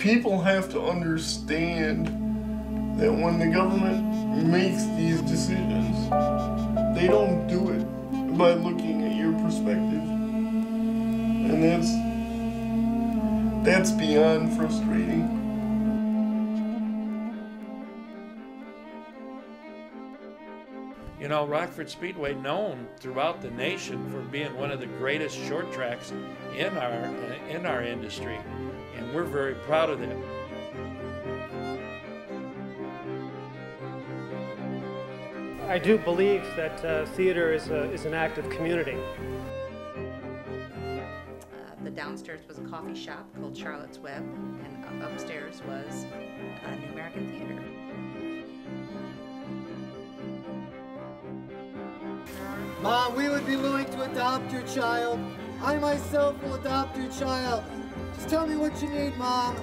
people have to understand that when the government makes these decisions, they don't do it by looking at your perspective. And that's beyond frustrating. You know, Rockford Speedway, known throughout the nation for being one of the greatest short tracks in our industry, and we're very proud of that. I do believe that theater is an active community. The downstairs was a coffee shop called Charlotte's Web, and upstairs was New American Theater. Mom, we would be willing to adopt your child. I myself will adopt your child. Just tell me what you need, Mom.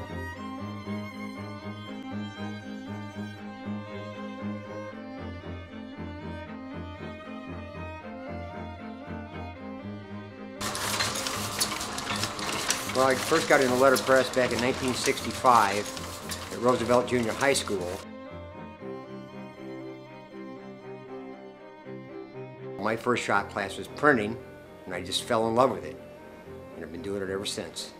Well, I first got into letterpress back in 1965 at Roosevelt Junior High School. My first shop class was printing, and I just fell in love with it, and I've been doing it ever since.